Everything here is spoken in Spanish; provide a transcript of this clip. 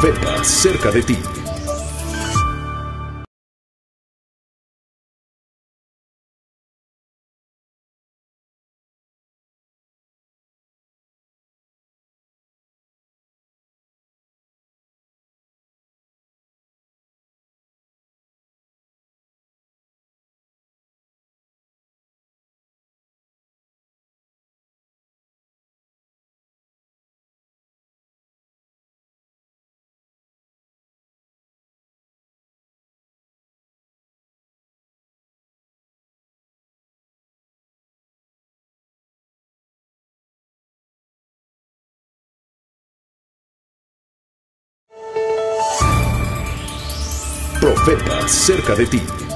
Profepa, cerca de ti. Profepa, cerca de ti.